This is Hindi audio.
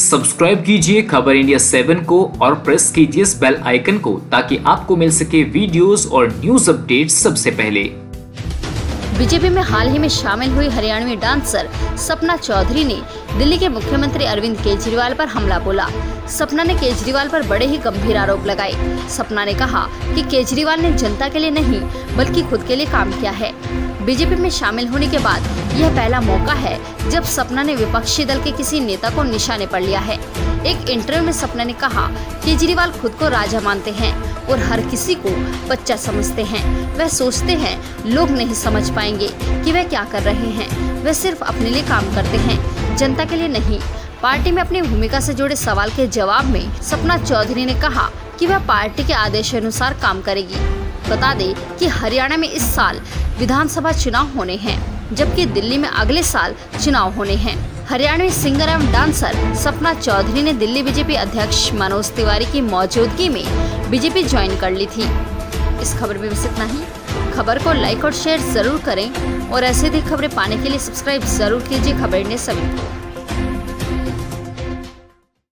सब्सक्राइब कीजिए खबर इंडिया 7 को और प्रेस कीजिए इस बेल आइकन को ताकि आपको मिल सके वीडियोस और न्यूज अपडेट सबसे पहले। बीजेपी में हाल ही में शामिल हुई हरियाणवी डांसर सपना चौधरी ने दिल्ली के मुख्यमंत्री अरविंद केजरीवाल पर हमला बोला। सपना ने केजरीवाल पर बड़े ही गंभीर आरोप लगाए। सपना ने कहा कि केजरीवाल ने जनता के लिए नहीं बल्कि खुद के लिए काम किया है। बीजेपी में शामिल होने के बाद यह पहला मौका है जब सपना ने विपक्षी दल के किसी नेता को निशाने पर लिया है। एक इंटरव्यू में सपना ने कहा, केजरीवाल खुद को राजा मानते हैं और हर किसी को बच्चा समझते हैं। वह सोचते हैं लोग नहीं समझ पाएंगे कि वह क्या कर रहे हैं। वह सिर्फ अपने लिए काम करते हैं, जनता के लिए नहीं। पार्टी में अपनी भूमिका से जुड़े सवाल के जवाब में सपना चौधरी ने कहा कि वह पार्टी के आदेशानुसार काम करेगी। बता दें कि हरियाणा में इस साल विधानसभा चुनाव होने हैं, जबकि दिल्ली में अगले साल चुनाव होने हैं। हरियाणवी सिंगर एवं डांसर सपना चौधरी ने दिल्ली बीजेपी अध्यक्ष मनोज तिवारी की मौजूदगी में बीजेपी ज्वाइन कर ली थी। इस खबर में बस इतना ही। खबर को लाइक और शेयर जरूर करें और ऐसे ही खबरें पाने के लिए सब्सक्राइब जरूर कीजिए खबर इंडिया 7 को।